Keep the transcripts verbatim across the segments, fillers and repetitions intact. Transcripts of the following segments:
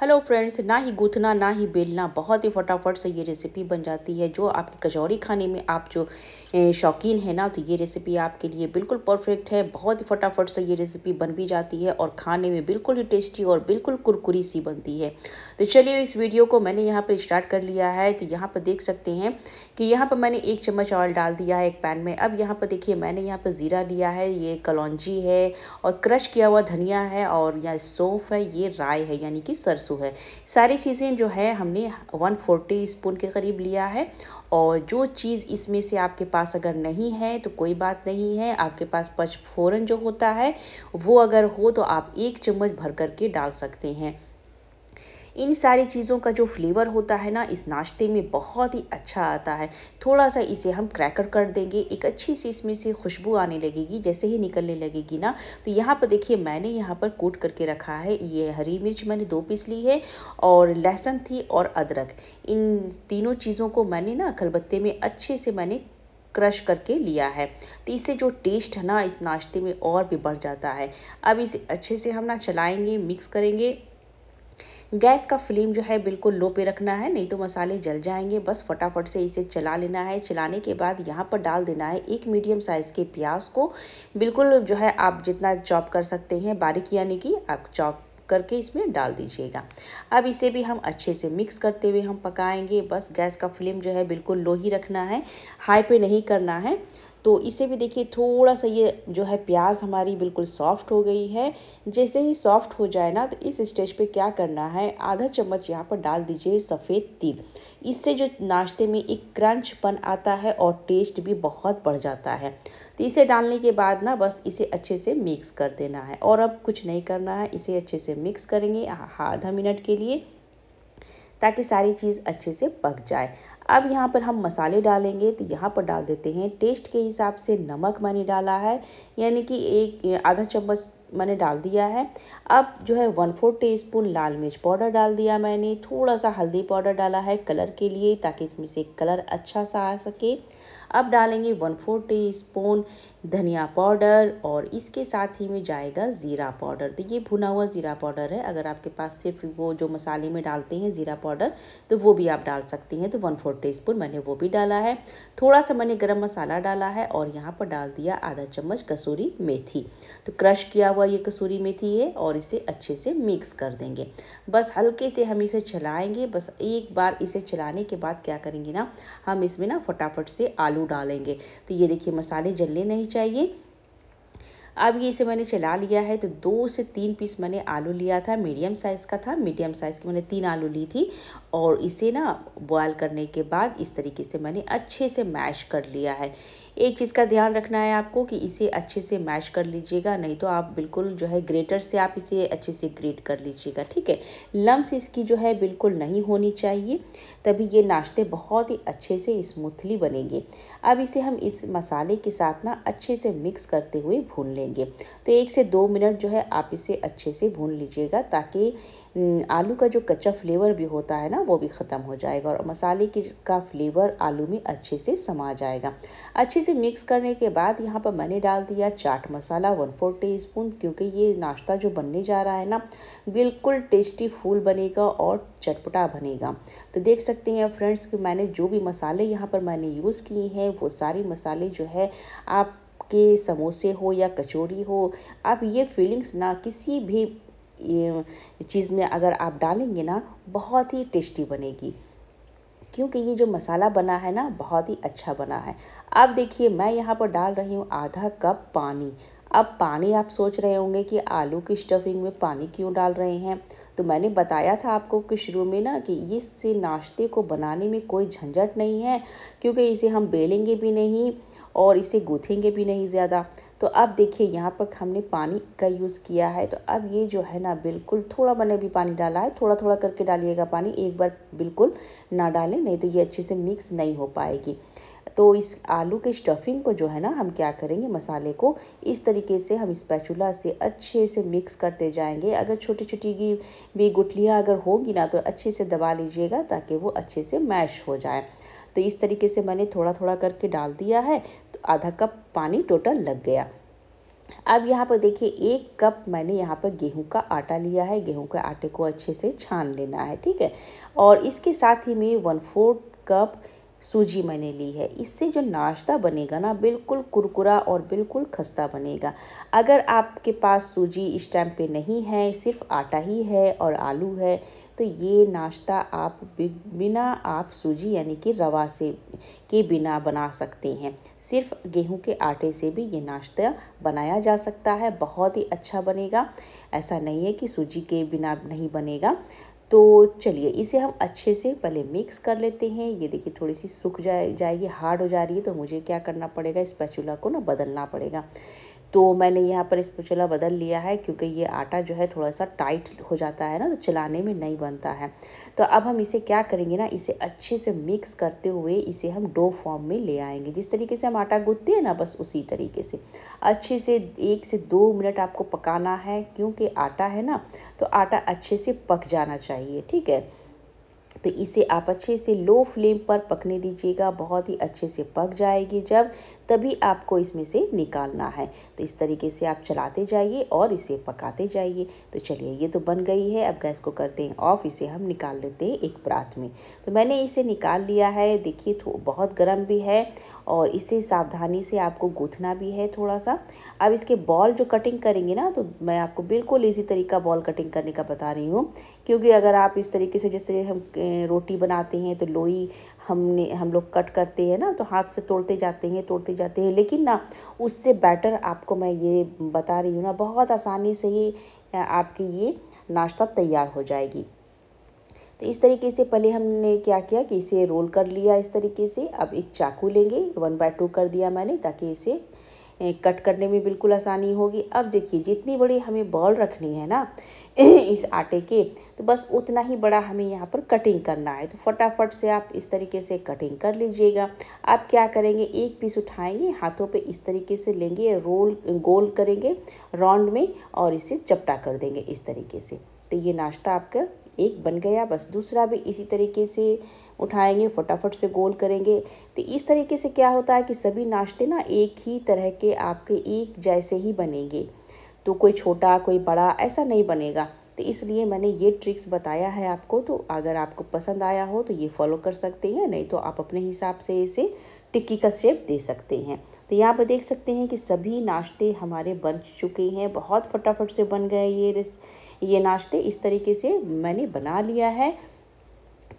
Hello friends, ना ही गूँथना ना ही बेलना, बहुत ही फटाफट से ये रेसिपी बन जाती है। जो आपकी कचौरी खाने में आप जो शौकीन है ना, तो ये रेसिपी आपके लिए बिल्कुल परफेक्ट है। बहुत ही फटाफट से ये रेसिपी बन भी जाती है और खाने में बिल्कुल ही टेस्टी और बिल्कुल कुरकुरी सी बनती है। तो चलिए, इस वीडियो को मैंने यहाँ पर स्टार्ट कर लिया है। तो यहाँ पर देख सकते हैं कि यहाँ पर मैंने एक चम्मच ऑयल डाल दिया है एक पैन में। अब यहाँ पर देखिए, मैंने यहाँ पर ज़ीरा लिया है, ये कलौंजी है और क्रश किया हुआ धनिया है और यहाँ सौंफ है, ये राय है यानी कि सरसों है। सारी चीज़ें जो है हमने एक सौ चालीस स्पून के करीब लिया है। और जो चीज़ इसमें से आपके पास अगर नहीं है तो कोई बात नहीं है, आपके पास पचफोरन जो होता है वो अगर हो तो आप एक चम्मच भर करके डाल सकते हैं। इन सारी चीज़ों का जो फ्लेवर होता है ना, इस नाश्ते में बहुत ही अच्छा आता है। थोड़ा सा इसे हम क्रैकर कर देंगे, एक अच्छी सी इसमें से खुशबू आने लगेगी जैसे ही निकलने लगेगी ना। तो यहाँ पर देखिए, मैंने यहाँ पर कूट करके रखा है ये हरी मिर्च, मैंने दो पीस ली है और लहसुन थी और अदरक। इन तीनों चीज़ों को मैंने ना खलबत्ते में अच्छे से मैंने क्रश करके लिया है। तो इससे जो टेस्ट है ना इस नाश्ते में और भी बढ़ जाता है। अब इसे अच्छे से हम ना चलाएँगे, मिक्स करेंगे। गैस का फ्लेम जो है बिल्कुल लो पे रखना है, नहीं तो मसाले जल जाएंगे। बस फटाफट से इसे चला लेना है। चलाने के बाद यहाँ पर डाल देना है एक मीडियम साइज़ के प्याज को, बिल्कुल जो है आप जितना चॉप कर सकते हैं, बारीक यानी कि आप चॉप करके इसमें डाल दीजिएगा। अब इसे भी हम अच्छे से मिक्स करते हुए हम पकाएंगे। बस गैस का फ्लेम जो है बिल्कुल लो ही रखना है, हाई पे नहीं करना है। तो इसे भी देखिए, थोड़ा सा ये जो है प्याज हमारी बिल्कुल सॉफ़्ट हो गई है। जैसे ही सॉफ़्ट हो जाए ना, तो इस स्टेज पे क्या करना है, आधा चम्मच यहाँ पर डाल दीजिए सफ़ेद तिल। इससे जो नाश्ते में एक क्रंचपन आता है और टेस्ट भी बहुत बढ़ जाता है। तो इसे डालने के बाद ना बस इसे अच्छे से मिक्स कर देना है और अब कुछ नहीं करना है। इसे अच्छे से मिक्स करेंगे आधा मिनट के लिए, ताकि सारी चीज़ अच्छे से पक जाए। अब यहाँ पर हम मसाले डालेंगे। तो यहाँ पर डाल देते हैं टेस्ट के हिसाब से नमक, मैंने डाला है यानी कि एक आधा चम्मच मैंने डाल दिया है। अब जो है वन फोर्थ टी स्पून लाल मिर्च पाउडर डाल दिया मैंने, थोड़ा सा हल्दी पाउडर डाला है कलर के लिए, ताकि इसमें से कलर अच्छा सा आ सके। अब डालेंगे वन फोर्थ टी स्पून धनिया पाउडर और इसके साथ ही में जाएगा ज़ीरा पाउडर। तो ये भुना हुआ ज़ीरा पाउडर है, अगर आपके पास सिर्फ वो जो मसाले में डालते हैं ज़ीरा पाउडर, तो वो भी आप डाल सकते हैं। तो वन फोर्थ टी स्पून मैंने वो भी डाला है। थोड़ा सा मैंने गरम मसाला डाला है और यहाँ पर डाल दिया आधा चम्मच कसूरी मेथी। तो क्रश किया हुआ ये कसूरी मेथी है और इसे अच्छे से मिक्स कर देंगे। बस हल्के से हम इसे चलाएँगे। बस एक बार इसे चलाने के बाद क्या करेंगे ना, हम इसमें ना फटाफट से आलू डालेंगे। तो ये देखिए, मसाले जलने नहीं चाहिए। अब ये इसे मैंने चला लिया है। तो दो से तीन पीस मैंने आलू लिया था, मीडियम साइज़ का था, मीडियम साइज़ की मैंने तीन आलू ली थी और इसे ना बॉयल करने के बाद इस तरीके से मैंने अच्छे से मैश कर लिया है। एक चीज़ का ध्यान रखना है आपको कि इसे अच्छे से मैश कर लीजिएगा, नहीं तो आप बिल्कुल जो है ग्रेटर से आप इसे अच्छे से ग्रेट कर लीजिएगा, ठीक है। लम्स इसकी जो है बिल्कुल नहीं होनी चाहिए, तभी ये नाश्ते बहुत ही अच्छे से स्मूथली बनेंगे। अब इसे हम इस मसाले के साथ ना अच्छे से मिक्स करते हुए भून लेंगे। तो एक से दो मिनट जो है आप इसे अच्छे से भून लीजिएगा, ताकि आलू का जो कच्चा फ्लेवर भी होता है ना वो भी ख़त्म हो जाएगा और मसाले की का फ्लेवर आलू में अच्छे से समा जाएगा। अच्छे से मिक्स करने के बाद यहाँ पर मैंने डाल दिया chaat masala one fourth teaspoon, क्योंकि ये नाश्ता जो बनने जा रहा है ना बिल्कुल टेस्टी फूल बनेगा और चटपटा बनेगा। तो देख सकते हैं फ्रेंड्स कि मैंने जो भी मसाले यहाँ पर मैंने यूज़ किए हैं वो सारे मसाले जो है आपके समोसे हो या कचौड़ी हो, आप ये फीलिंग्स ना किसी भी चीज़ में अगर आप डालेंगे ना बहुत ही टेस्टी बनेगी, क्योंकि ये जो मसाला बना है ना बहुत ही अच्छा बना है। अब देखिए, मैं यहाँ पर डाल रही हूँ आधा कप पानी। अब पानी, आप सोच रहे होंगे कि आलू की स्टफिंग में पानी क्यों डाल रहे हैं। तो मैंने बताया था आपको कि शुरू में ना कि इससे नाश्ते को बनाने में कोई झंझट नहीं है, क्योंकि इसे हम बेलेंगे भी नहीं और इसे गूँथेंगे भी नहीं ज़्यादा। तो अब देखिए, यहाँ पर हमने पानी का यूज़ किया है। तो अब ये जो है ना बिल्कुल थोड़ा, मैंने भी पानी डाला है, थोड़ा थोड़ा करके डालिएगा पानी, एक बार बिल्कुल ना डालें, नहीं तो ये अच्छे से मिक्स नहीं हो पाएगी। तो इस आलू के स्टफिंग को जो है ना हम क्या करेंगे, मसाले को इस तरीके से हम स्पैचुला से अच्छे से मिक्स करते जाएंगे। अगर छोटी छोटी की भी गुठलियाँ अगर होगी ना तो अच्छे से दबा लीजिएगा, ताकि वो अच्छे से मैश हो जाए। तो इस तरीके से मैंने थोड़ा थोड़ा करके डाल दिया है। तो आधा कप पानी टोटल लग गया। अब यहाँ पर देखिए एक कप मैंने यहाँ पर गेहूँ का आटा लिया है। गेहूँ के आटे को अच्छे से छान लेना है, ठीक है। और इसके साथ ही में वन फोर्थ कप सूजी मैंने ली है। इससे जो नाश्ता बनेगा ना, बिल्कुल कुरकुरा और बिल्कुल खस्ता बनेगा। अगर आपके पास सूजी इस टाइम पे नहीं है, सिर्फ आटा ही है और आलू है, तो ये नाश्ता आप बिना आप सूजी यानी कि रवा से के बिना बना सकते हैं। सिर्फ गेहूं के आटे से भी ये नाश्ता बनाया जा सकता है, बहुत ही अच्छा बनेगा। ऐसा नहीं है कि सूजी के बिना नहीं बनेगा। तो चलिए इसे हम अच्छे से पहले मिक्स कर लेते हैं। ये देखिए थोड़ी सी सूख जाए जाएगी हार्ड हो जा रही है, तो मुझे क्या करना पड़ेगा, स्पैचुला को ना बदलना पड़ेगा। तो मैंने यहाँ पर स्पैचुला बदल लिया है क्योंकि ये आटा जो है थोड़ा सा टाइट हो जाता है ना, तो चलाने में नहीं बनता है। तो अब हम इसे क्या करेंगे ना, इसे अच्छे से मिक्स करते हुए इसे हम डो फॉर्म में ले आएंगे। जिस तरीके से हम आटा गूँथते हैं ना, बस उसी तरीके से अच्छे से एक से दो मिनट आपको पकाना है, क्योंकि आटा है ना, तो आटा अच्छे से पक जाना चाहिए, ठीक है। तो इसे आप अच्छे से लो फ्लेम पर पकने दीजिएगा, बहुत ही अच्छे से पक जाएगी जब, तभी आपको इसमें से निकालना है। तो इस तरीके से आप चलाते जाइए और इसे पकाते जाइए। तो चलिए ये तो बन गई है, अब गैस को करते हैं ऑफ। इसे हम निकाल लेते हैं एक परात में। तो मैंने इसे निकाल लिया है, देखिए बहुत गर्म भी है और इसे सावधानी से आपको गूँथना भी है थोड़ा सा। अब इसके बॉल जो कटिंग करेंगे ना, तो मैं आपको बिल्कुल ईजी तरीका बॉल कटिंग करने का बता रही हूँ, क्योंकि अगर आप इस तरीके से जैसे हम रोटी बनाते हैं तो लोई हमने हम लोग कट करते हैं ना, तो हाथ से तोड़ते जाते हैं तोड़ते जाते हैं, लेकिन ना उससे बैटर आपको मैं ये बता रही हूँ ना, बहुत आसानी से ही आपकी ये नाश्ता तैयार हो जाएगी। तो इस तरीके से पहले हमने क्या किया कि इसे रोल कर लिया इस तरीके से। अब एक चाकू लेंगे, वन बाय टू कर दिया मैंने, ताकि इसे कट करने में बिल्कुल आसानी होगी। अब देखिए जितनी बड़ी हमें बॉल रखनी है ना इस आटे के, तो बस उतना ही बड़ा हमें यहाँ पर कटिंग करना है। तो फटाफट से आप इस तरीके से कटिंग कर लीजिएगा। आप क्या करेंगे, एक पीस उठाएंगे, हाथों पे इस तरीके से लेंगे, रोल गोल करेंगे राउंड में और इसे चपटा कर देंगे इस तरीके से। तो ये नाश्ता आपका एक बन गया। बस दूसरा भी इसी तरीके से उठाएंगे, फटाफट से गोल करेंगे। तो इस तरीके से क्या होता है कि सभी नाश्ते ना एक ही तरह के आपके एक जैसे ही बनेंगे, तो कोई छोटा कोई बड़ा ऐसा नहीं बनेगा। तो इसलिए मैंने ये ट्रिक्स बताया है आपको। तो अगर आपको पसंद आया हो तो ये फॉलो कर सकते हैं, नहीं तो आप अपने हिसाब से इसे टिक्की का शेप दे सकते हैं। तो यहाँ पर देख सकते हैं कि सभी नाश्ते हमारे बन चुके हैं, बहुत फटाफट से बन गए ये ये नाश्ते। इस तरीके से मैंने बना लिया है।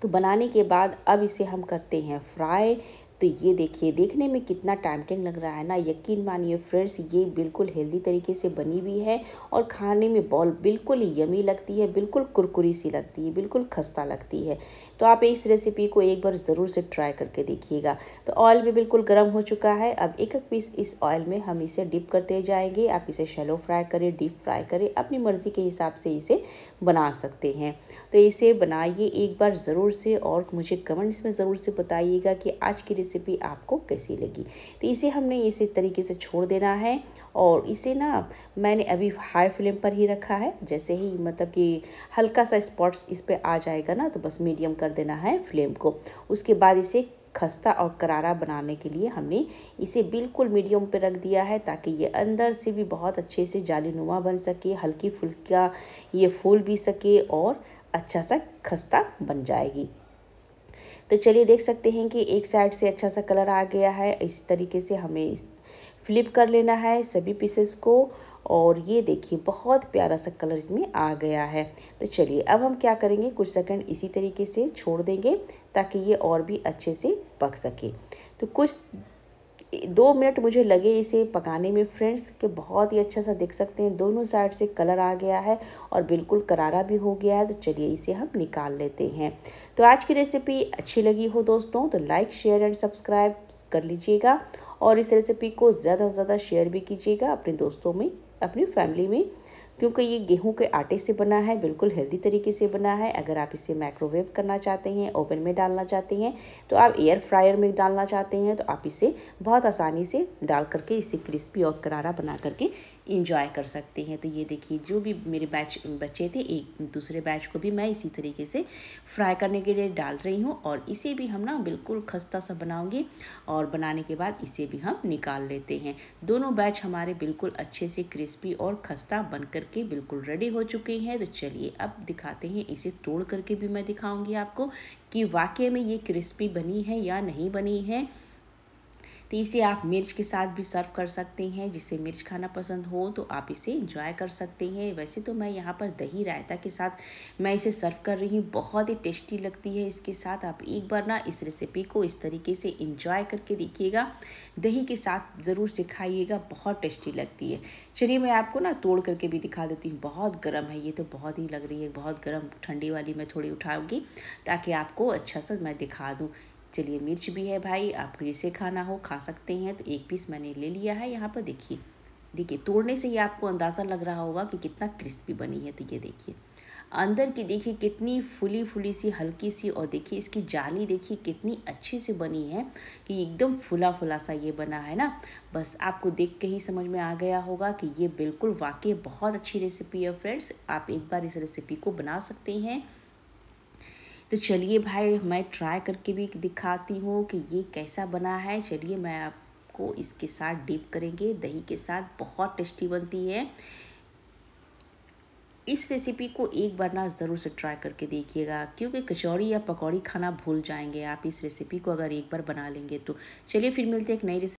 तो बनाने के बाद अब इसे हम करते हैं फ्राई। तो ये देखिए देखने में कितना टेम्पटिंग लग रहा है ना, यकीन मानिए फ्रेंड्स, ये बिल्कुल हेल्दी तरीके से बनी भी है और खाने में बॉल बिल्कुल यमी लगती है, बिल्कुल कुरकुरी सी लगती है, बिल्कुल खस्ता लगती है। तो आप इस रेसिपी को एक बार ज़रूर से ट्राई करके देखिएगा। तो ऑयल भी बिल्कुल गर्म हो चुका है। अब एक एक पीस इस ऑयल में हम इसे डिप करते जाएंगे। आप इसे शैलो फ्राई करें, डीप फ्राई करें, अपनी मर्ज़ी के हिसाब से इसे बना सकते हैं। तो इसे बनाइए एक बार ज़रूर से और मुझे कमेंट्स में ज़रूर से बताइएगा कि आज की रेसिपी आपको कैसी लगी। तो इसे हमने इसी तरीके से छोड़ देना है और इसे ना मैंने अभी हाई फ्लेम पर ही रखा है। जैसे ही मतलब कि हल्का सा स्पॉट्स इस पे आ जाएगा ना, तो बस मीडियम कर देना है फ्लेम को। उसके बाद इसे खस्ता और करारा बनाने के लिए हमने इसे बिल्कुल मीडियम पे रख दिया है, ताकि ये अंदर से भी बहुत अच्छे से जालीनुमा बन सके, हल्की फुल्का ये फूल भी सके और अच्छा सा खस्ता बन जाएगी। तो चलिए देख सकते हैं कि एक साइड से अच्छा सा कलर आ गया है। इस तरीके से हमें फ्लिप कर लेना है सभी पीसेस को और ये देखिए बहुत प्यारा सा कलर इसमें आ गया है। तो चलिए अब हम क्या करेंगे, कुछ सेकंड इसी तरीके से छोड़ देंगे ताकि ये और भी अच्छे से पक सके। तो कुछ दो मिनट मुझे लगे इसे पकाने में फ्रेंड्स, कि बहुत ही अच्छा सा देख सकते हैं दोनों साइड से कलर आ गया है और बिल्कुल करारा भी हो गया है। तो चलिए इसे हम निकाल लेते हैं। तो आज की रेसिपी अच्छी लगी हो दोस्तों तो लाइक शेयर एंड सब्सक्राइब कर लीजिएगा और इस रेसिपी को ज़्यादा से ज़्यादा शेयर भी कीजिएगा अपने दोस्तों में, अपनी फैमिली में, क्योंकि ये गेहूं के आटे से बना है, बिल्कुल हेल्दी तरीके से बना है। अगर आप इसे माइक्रोवेव करना चाहते हैं, ओवन में डालना चाहते हैं, तो आप एयर फ्रायर में डालना चाहते हैं, तो आप इसे बहुत आसानी से डाल करके इसे क्रिस्पी और करारा बना करके इंजॉय कर सकते हैं। तो ये देखिए जो भी मेरे बैच बच्चे थे एक दूसरे बैच को भी मैं इसी तरीके से फ्राई करने के लिए डाल रही हूँ और इसे भी हम ना बिल्कुल खस्ता सा बनाऊँगी और बनाने के बाद इसे भी हम निकाल लेते हैं। दोनों बैच हमारे बिल्कुल अच्छे से क्रिस्पी और खस्ता बन करके बिल्कुल रेडी हो चुके हैं। तो चलिए अब दिखाते हैं, इसे तोड़ करके भी मैं दिखाऊँगी आपको कि वाकई में ये क्रिस्पी बनी है या नहीं बनी है। तो इसे आप मिर्च के साथ भी सर्व कर सकते हैं, जिसे मिर्च खाना पसंद हो तो आप इसे इंजॉय कर सकते हैं। वैसे तो मैं यहाँ पर दही रायता के साथ मैं इसे सर्व कर रही हूँ, बहुत ही टेस्टी लगती है इसके साथ। आप एक बार ना इस रेसिपी को इस तरीके से इंजॉय करके देखिएगा, दही के साथ ज़रूर से खाइएगा, बहुत टेस्टी लगती है। चलिए मैं आपको ना तोड़ करके भी दिखा देती हूँ। बहुत गर्म है ये तो, बहुत ही लग रही है बहुत गर्म, ठंडी वाली मैं थोड़ी उठाऊँगी ताकि आपको अच्छा सा मैं दिखा दूँ। चलिए मिर्च भी है भाई, आपको जिसे खाना हो खा सकते हैं। तो एक पीस मैंने ले लिया है। यहाँ पर देखिए देखिए तोड़ने से ही आपको अंदाज़ा लग रहा होगा कि कितना क्रिस्पी बनी है। तो ये देखिए अंदर की, देखिए कितनी फुली फुली सी हल्की सी, और देखिए इसकी जाली देखिए कितनी अच्छे से बनी है कि एकदम फुला फुला सा ये बना है ना। बस आपको देख के ही समझ में आ गया होगा कि ये बिल्कुल वाकई बहुत अच्छी रेसिपी है। फ्रेंड्स आप एक बार इस रेसिपी को बना सकते हैं। तो चलिए भाई मैं ट्राई करके भी दिखाती हूँ कि ये कैसा बना है। चलिए मैं आपको इसके साथ डिप करेंगे, दही के साथ बहुत टेस्टी बनती है। इस रेसिपी को एक बार ना ज़रूर से ट्राई करके देखिएगा, क्योंकि कचौड़ी या पकौड़ी खाना भूल जाएंगे आप इस रेसिपी को अगर एक बार बना लेंगे तो। चलिए फिर मिलते हैं एक नई रेसिपी।